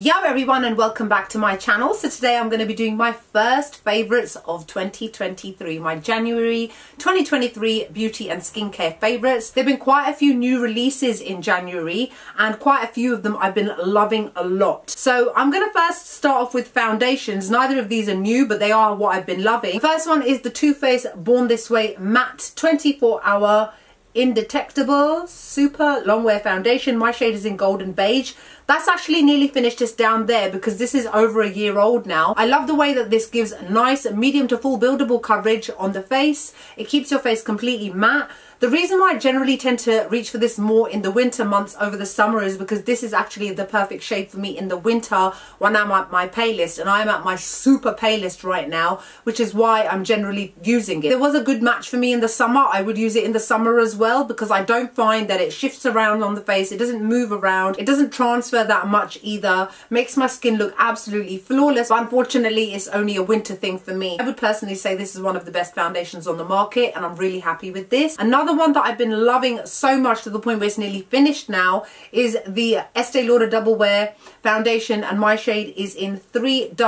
Yo everyone, and welcome back to my channel. So today I'm going to be doing my first favorites of 2023, my January 2023 beauty and skincare favorites. There've been quite a few new releases in January and quite a few of them I've been loving a lot. So I'm going to first start off with foundations. Neither of these are new, but they are what I've been loving. The first one is the Too Faced Born This Way Matte 24-Hour Indetectable Super Long Wear Foundation. My shade is in Gold and Beige. That's actually nearly finished, just down there, because this is over a year old now. I love the way that this gives nice medium to full buildable coverage on the face. It keeps your face completely matte. The reason why I generally tend to reach for this more in the winter months over the summer is because this is actually the perfect shade for me in the winter when I'm at my palest, and I'm at my super palest right now, which is why I'm generally using it. If it was a good match for me in the summer, I would use it in the summer as well, because I don't find that it shifts around on the face. It doesn't move around. It doesn't transfer that much either. Makes my skin look absolutely flawless, but unfortunately it's only a winter thing for me. I would personally say this is one of the best foundations on the market, and I'm really happy with this. Another one that I've been loving so much to the point where it's nearly finished now is the Estee Lauder Double Wear foundation, and my shade is in 3W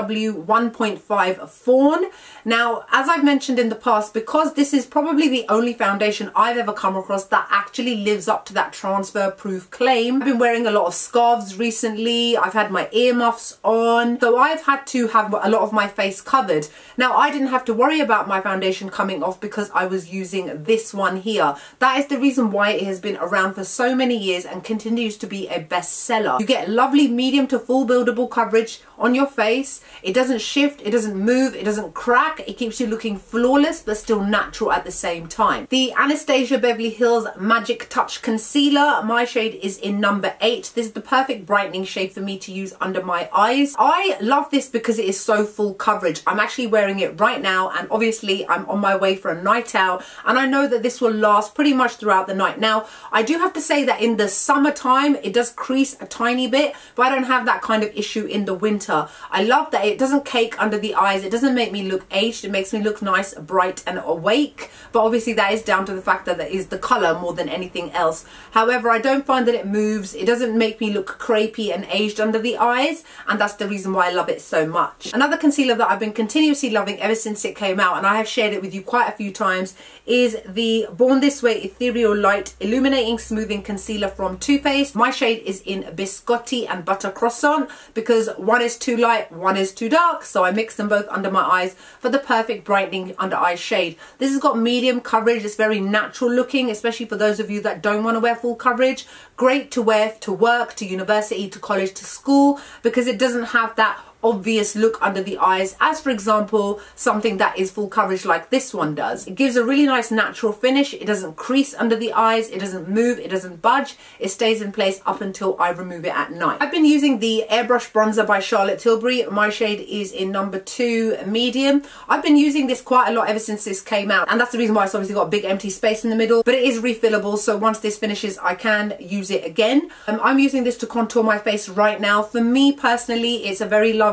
1.5 Fawn. Now, as I've mentioned in the past, because this is probably the only foundation I've ever come across that actually lives up to that transfer proof claim, I've been wearing a lot of scarves recently, I've had my earmuffs on, so I've had to have a lot of my face covered. Now, I didn't have to worry about my foundation coming off because I was using this one here. That is the reason why it has been around for so many years and continues to be a bestseller. You get lovely medium to full buildable coverage on your face. It doesn't shift, it doesn't move, it doesn't crack. It keeps you looking flawless but still natural at the same time. The Anastasia Beverly Hills Magic Touch Concealer, my shade is in number 8. This is the perfect brightening shade for me to use under my eyes. I love this because it is so full coverage. I'm actually wearing it right now, and obviously I'm on my way for a night out, and I know that this will last pretty much throughout the night. Now, I do have to say that in the summertime it does crease a tiny bit, but I don't have that kind of issue in the winter. I love that it doesn't cake under the eyes, it doesn't make me look aged, it makes me look nice, bright and awake, but obviously that is down to the fact that that is the colour more than anything else. However, I don't find that it moves, it doesn't make me look crepey and aged under the eyes, and that's the reason why I love it so much. Another concealer that I've been continuously loving ever since it came out, and I have shared it with you quite a few times, is the Born This Way Ethereal Light Illuminating Smoothing Concealer from Too Faced. My shade is in Biscotti and Butter Croissant, because one is too light, one is too dark, so I mix them both under my eyes for the perfect brightening under eye shade. This has got medium coverage, it's very natural looking, especially for those of you that don't want to wear full coverage. Great to wear to work, to university, to college, to school, because it doesn't have that obvious look under the eyes as, for example, something that is full coverage like this one does. It gives a really nice natural finish, it doesn't crease under the eyes, it doesn't move, it doesn't budge, it stays in place up until I remove it at night. I've been using the Airbrush Bronzer by Charlotte Tilbury. My shade is in number 2 medium. I've been using this quite a lot ever since this came out, and that's the reason why it's obviously got a big empty space in the middle, but it is refillable, so once this finishes I can use it again. I'm using this to contour my face right now. For me personally, it's a very lovely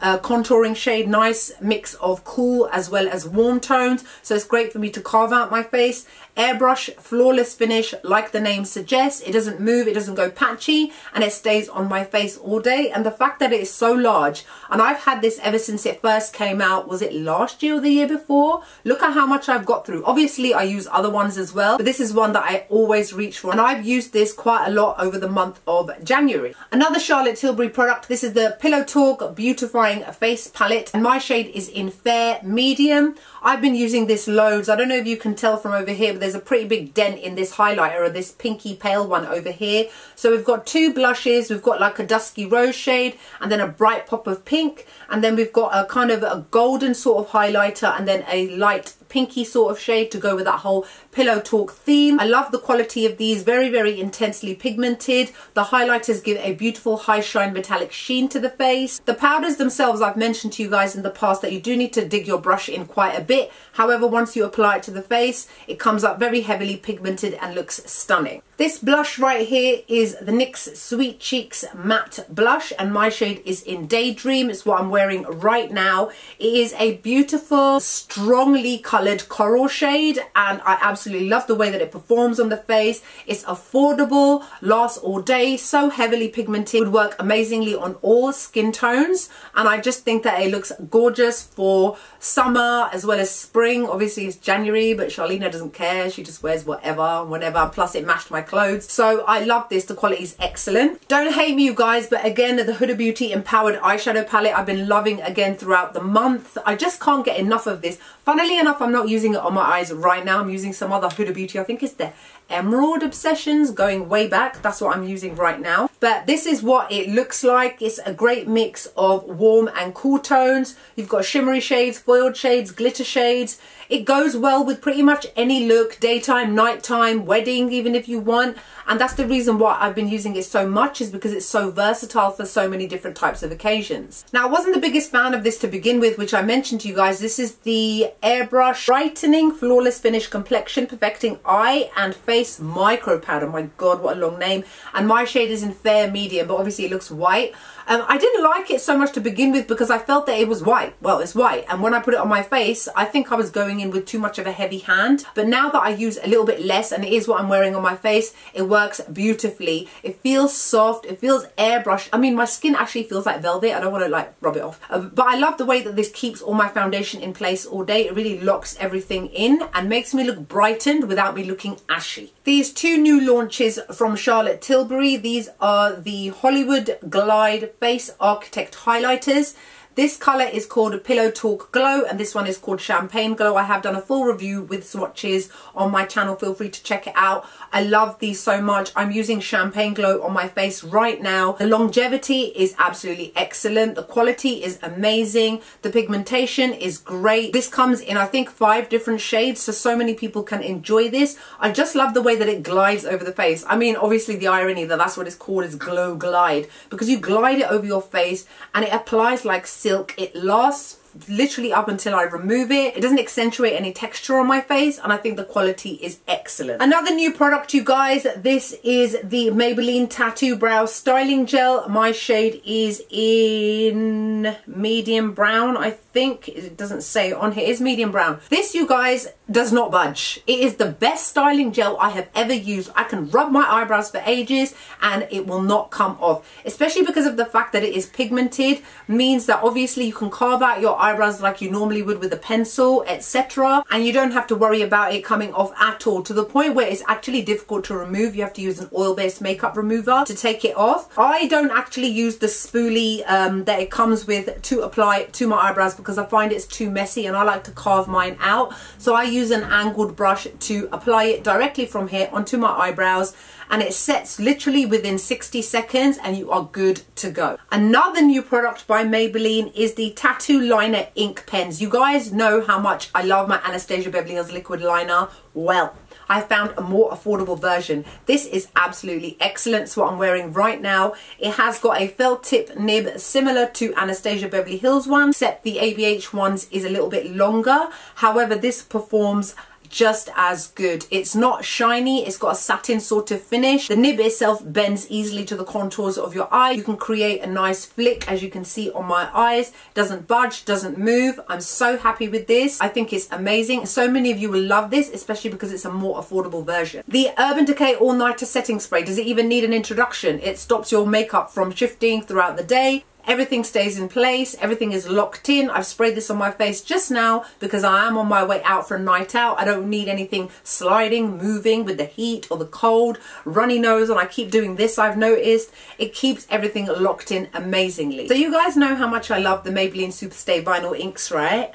contouring shade, nice mix of cool as well as warm tones, so it's great for me to carve out my face. Airbrush, flawless finish, like the name suggests. It doesn't move, it doesn't go patchy, and it stays on my face all day. And the fact that it is so large, and I've had this ever since it first came out, was it last year or the year before? Look at how much I've got through. Obviously I use other ones as well, but this is one that I always reach for, and I've used this quite a lot over the month of January. Another Charlotte Tilbury product, this is the Pillow Talk Beautifying Face Palette, and my shade is in Fair Medium. I've been using this loads. I don't know if you can tell from over here, but there's a pretty big dent in this highlighter, or this pinky pale one over here. So we've got two blushes, we've got like a dusky rose shade and then a bright pop of pink, and then we've got a kind of a golden sort of highlighter and then a light pinky sort of shade to go with that whole Pillow Talk theme. I love the quality of these, very very intensely pigmented. The highlighters give a beautiful high shine metallic sheen to the face. The powders themselves, I've mentioned to you guys in the past that you do need to dig your brush in quite a bit. However, once you apply it to the face, it comes up very heavily pigmented and looks stunning. This blush right here is the NYX Sweet Cheeks Matte Blush, and my shade is in Daydream. It's what I'm wearing right now. It is a beautiful, strongly coloured coral shade, and I absolutely love the way that it performs on the face. It's affordable, lasts all day, so heavily pigmented, would work amazingly on all skin tones, and I just think that it looks gorgeous for summer as well as spring. Obviously it's January, but Charlena doesn't care. She just wears whatever, whenever. Plus it matched my clothes, so I love this. The quality is excellent. Don't hate me, you guys, but again, the Huda Beauty Empowered eyeshadow palette I've been loving again throughout the month. I just can't get enough of this. Funnily enough, I'm not using it on my eyes right now. I'm using some other Huda Beauty. I think it's the Emerald Obsessions, going way back. That's what I'm using right now. But this is what it looks like. It's a great mix of warm and cool tones. You've got shimmery shades, foiled shades, glitter shades. It goes well with pretty much any look, daytime, nighttime, wedding, even if you want. And that's the reason why I've been using it so much, is because it's so versatile for so many different types of occasions. Now, I wasn't the biggest fan of this to begin with, which I mentioned to you guys. This is the Airbrush Brightening Flawless Finish Complexion Perfecting Eye and Face Micro Powder. My God, what a long name. And my shade is in Fair Medium, but obviously it looks white. I didn't like it so much to begin with because I felt that it was white. Well, it's white. And when I put it on my face, I think I was going in with too much of a heavy hand. But now that I use a little bit less, and it is what I'm wearing on my face, it works beautifully. It feels soft. It feels airbrushed. I mean, my skin actually feels like velvet. I don't want to like rub it off. But I love the way that this keeps all my foundation in place all day. It really locks everything in and makes me look brightened without me looking ashy. These two new launches from Charlotte Tilbury, these are the Hollywood Glide Face Architect highlighters. This colour is called Pillow Talk Glow, and this one is called Champagne Glow. I have done a full review with swatches on my channel. Feel free to check it out. I love these so much. I'm using Champagne Glow on my face right now. The longevity is absolutely excellent. The quality is amazing. The pigmentation is great. This comes in, I think, 5 different shades, so many people can enjoy this. I just love the way that it glides over the face. I mean, obviously the irony that that's what it's called is Glow Glide, because you glide it over your face and it applies like silk. It lasts literally up until I remove it. It doesn't accentuate any texture on my face, and I think the quality is excellent. Another new product, you guys, this is the Maybelline Tattoo Brow Styling Gel. My shade is in medium brown, I think. It doesn't say on here. It is medium brown. This, you guys, does not budge. It is the best styling gel I have ever used. I can rub my eyebrows for ages and it will not come off, especially because of the fact that it is pigmented. Means that obviously you can carve out your eyebrows like you normally would with a pencil, etc., and you don't have to worry about it coming off at all, to the point where it's actually difficult to remove. You have to use an oil-based makeup remover to take it off. I don't actually use the spoolie that it comes with to apply to my eyebrows, because I find it's too messy and I like to carve mine out, so I use an angled brush to apply it directly from here onto my eyebrows, and it sets literally within 60 seconds and you are good to go. Another new product by Maybelline is the Tattoo Liner Ink Pens. You guys know how much I love my Anastasia Beverly Hills liquid liner. Well, I found a more affordable version. This is absolutely excellent. It's what I'm wearing right now. It has got a felt tip nib similar to Anastasia Beverly Hills one, except the ABH ones is a little bit longer. However, this performs just as good. It's not shiny, it's got a satin sort of finish. The nib itself bends easily to the contours of your eye. You can create a nice flick, as you can see on my eyes. Doesn't budge, doesn't move. I'm so happy with this. I think it's amazing. So many of you will love this, especially because it's a more affordable version. The Urban Decay All Nighter Setting Spray. Does it even need an introduction? It stops your makeup from shifting throughout the day. Everything stays in place, everything is locked in. I've sprayed this on my face just now because I am on my way out for a night out. I don't need anything sliding, moving with the heat or the cold, runny nose, and I keep doing this, I've noticed. It keeps everything locked in amazingly. So you guys know how much I love the Maybelline Superstay Vinyl Inks, right?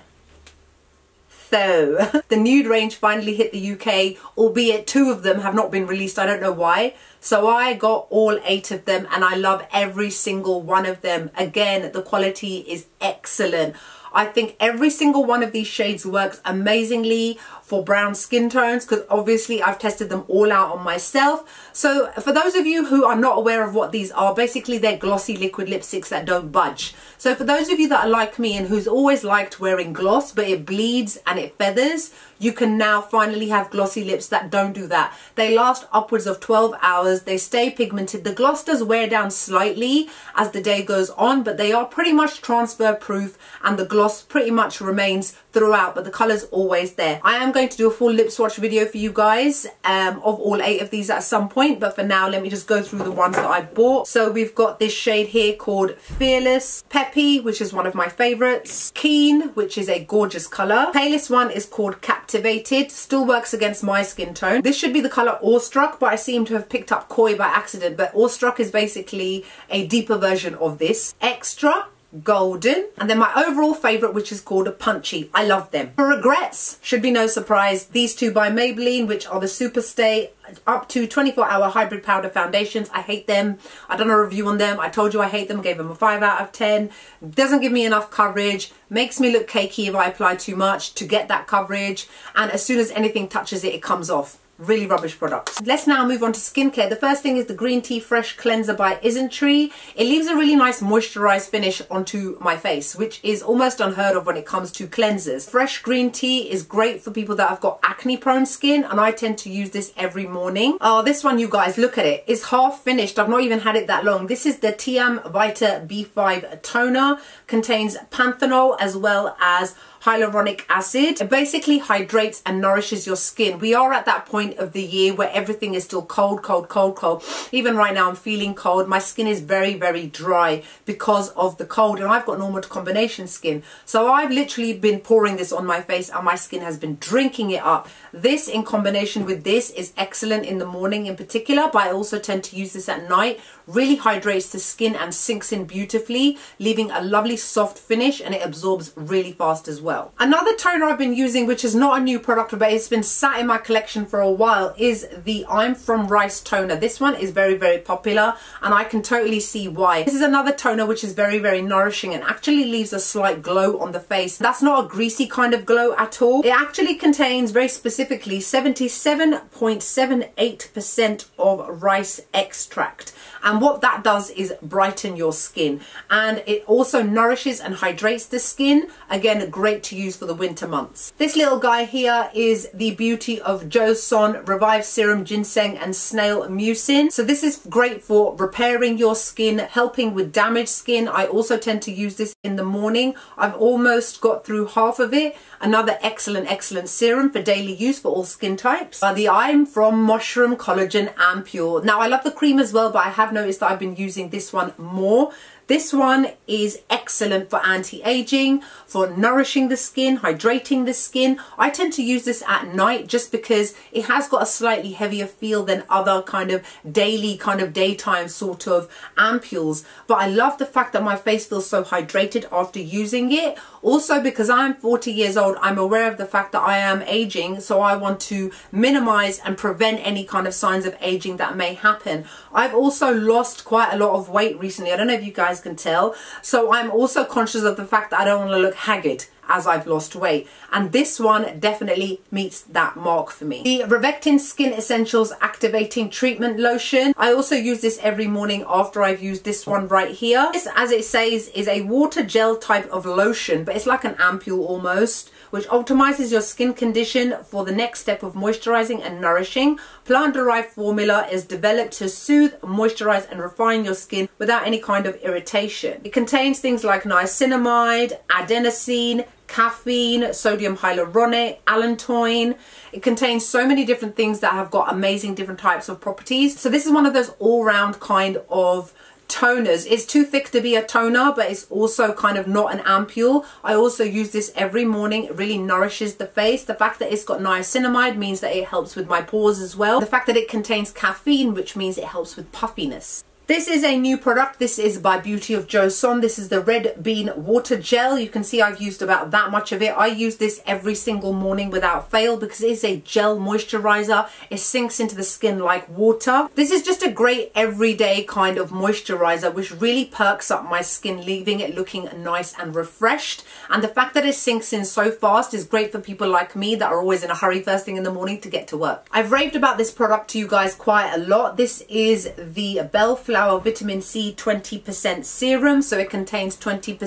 So, the nude range finally hit the UK, albeit 2 of them have not been released. I don't know why. So I got all 8 of them and I love every single one of them. Again, the quality is excellent. I think every single one of these shades works amazingly for brown skin tones, because obviously I've tested them all out on myself. So for those of you who are not aware of what these are, basically they're glossy liquid lipsticks that don't budge. So for those of you that are like me and who's always liked wearing gloss but it bleeds and it feathers, you can now finally have glossy lips that don't do that. They last upwards of 12 hours. They stay pigmented. The gloss does wear down slightly as the day goes on, but they are pretty much transfer proof and the gloss pretty much remains throughout, but the color's always there. I am going to do a full lip swatch video for you guys of all 8 of these at some point, but for now let me just go through the ones that I bought. So we've got this shade here called Fearless, Peppy, which is one of my favorites, Keen, which is a gorgeous color, palest one is called Captivated, still works against my skin tone. This should be the color Awestruck, but I seem to have picked up Koi by accident, but Awestruck is basically a deeper version of this. Extra, Golden, and then my overall favorite, which is called a Punchy. I love them. For regrets, should be no surprise, these two by Maybelline, which are the Superstay up to 24-hour hybrid powder foundations. I hate them. I've done a review on them. I told you I hate them. Gave them a 5 out of 10. Doesn't give me enough coverage. Makes me look cakey if I apply too much to get that coverage, and as soon as anything touches it, it comes off. Really rubbish products. Let's now move on to skincare. The first thing is the Green Tea Fresh Cleanser by Isntree. It leaves a really nice moisturized finish onto my face, which is almost unheard of when it comes to cleansers. Fresh green tea is great for people that have got acne prone skin, and I tend to use this every morning. Oh, this one, you guys, look at it. It's half finished. I've not even had it that long. This is the Tiam Vita B5 toner. Contains panthenol as well as hyaluronic acid. It basically hydrates and nourishes your skin. We are at that point of the year where everything is still cold, cold, cold, cold. Even right now I'm feeling cold. My skin is very, very dry because of the cold, and I've got normal to combination skin. So I've literally been pouring this on my face and my skin has been drinking it up. This in combination with this is excellent in the morning in particular, but I also tend to use this at night. Really hydrates the skin and sinks in beautifully, leaving a lovely soft finish, and it absorbs really fast as well. Another toner I've been using, which is not a new product but it's been sat in my collection for a while, is the I'm From Rice Toner. This one is very, very popular and I can totally see why. This is another toner which is very, very nourishing and actually leaves a slight glow on the face. That's not a greasy kind of glow at all. It actually contains, very specifically, 77.78% of rice extract, and what that does is brighten your skin, and it also nourishes and hydrates the skin. Again, great to use for the winter months. This little guy here is the Beauty of Joseon Revive Serum, Ginseng and Snail Mucin. So this is great for repairing your skin, helping with damaged skin. I also tend to use this in the morning. I've almost got through half of it. Another excellent, excellent serum for daily use for all skin types. The I'm From Mushroom Collagen Ampoule. Now I love the cream as well, but I have noticed that I've been using this one more. This one is excellent for anti-aging, for nourishing the skin, hydrating the skin. I tend to use this at night just because it has got a slightly heavier feel than other kind of daily, kind of daytime sort of ampules. But I love the fact that my face feels so hydrated after using it. Also, because I'm 40 years old, I'm aware of the fact that I am aging, so I want to minimize and prevent any kind of signs of aging that may happen. I've also lost quite a lot of weight recently. I don't know if you guys can tell. So I'm also conscious of the fact that I don't want to look haggard as I've lost weight, and this one definitely meets that mark for me. The Revectin Skin Essentials Activating Treatment Lotion. I also use this every morning after I've used this one right here. This, as it says, is a water gel type of lotion, but it's like an ampoule almost, which optimizes your skin condition for the next step of moisturizing and nourishing. Plant-derived formula is developed to soothe, moisturize, and refine your skin without any kind of irritation. It contains things like niacinamide, adenosine, caffeine, sodium hyaluronic, allantoin. It contains so many different things that have got amazing different types of properties. So this is one of those all-round kind of toners. It's too thick to be a toner, but it's also kind of not an ampoule. I also use this every morning. It really nourishes the face. The fact that it's got niacinamide means that it helps with my pores as well. The fact that it contains caffeine, which means it helps with puffiness. This is a new product. This is by Beauty of Joseon. This is the Red Bean Water Gel. You can see I've used about that much of it. I use this every single morning without fail because it is a gel moisturizer. It sinks into the skin like water. This is just a great everyday kind of moisturizer which really perks up my skin, leaving it looking nice and refreshed. And the fact that it sinks in so fast is great for people like me that are always in a hurry first thing in the morning to get to work. I've raved about this product to you guys quite a lot. This is the Belle Flower Vitamin C 20% serum, so it contains 20%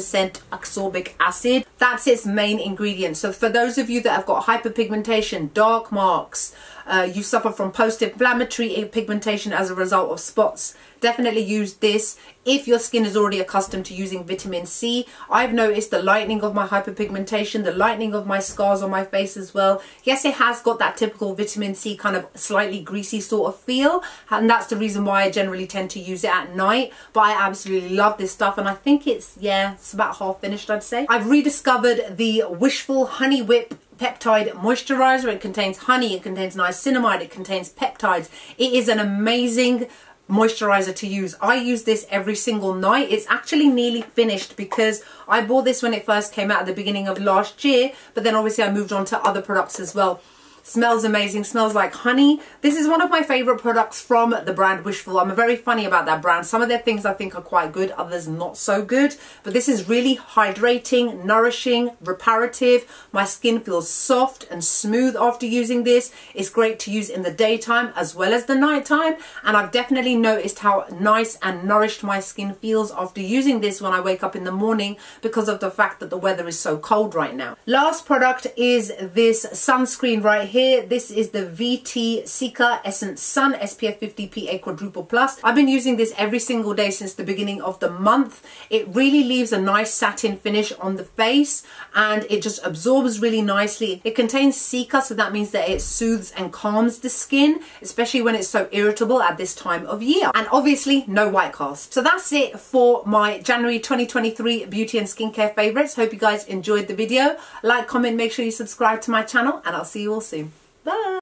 ascorbic acid. That's its main ingredient. So for those of you that have got hyperpigmentation, dark marks, you suffer from post-inflammatory pigmentation as a result of spots, definitely use this. If your skin is already accustomed to using vitamin C, I've noticed the lightening of my hyperpigmentation, the lightening of my scars on my face as well. Yes, it has got that typical vitamin C kind of slightly greasy sort of feel, and that's the reason why I generally tend to use it at night, but I absolutely love this stuff, and I think it's, yeah, it's about half finished, I'd say. I've rediscovered the Wishful Honey Whip peptide moisturizer. It contains honey, it contains niacinamide, it contains peptides. It is an amazing moisturizer to use. I use this every single night. It's actually nearly finished because I bought this when it first came out at the beginning of last year, but then obviously I moved on to other products as well. Smells amazing, smells like honey. This is one of my favorite products from the brand Wishful. I'm very funny about that brand. Some of their things I think are quite good, others not so good. But this is really hydrating, nourishing, reparative. My skin feels soft and smooth after using this. It's great to use in the daytime as well as the nighttime. And I've definitely noticed how nice and nourished my skin feels after using this when I wake up in the morning because of the fact that the weather is so cold right now. Last product is this sunscreen right here. This is the VT Cica Essence Sun SPF 50 PA Quadruple Plus. I've been using this every single day since the beginning of the month. It really leaves a nice satin finish on the face and it just absorbs really nicely. It contains cica, so that means that it soothes and calms the skin, especially when it's so irritable at this time of year. And obviously no white cast. So that's it for my January 2023 beauty and skincare favorites. Hope you guys enjoyed the video. Like, comment, make sure you subscribe to my channel, and I'll see you all soon. Bye.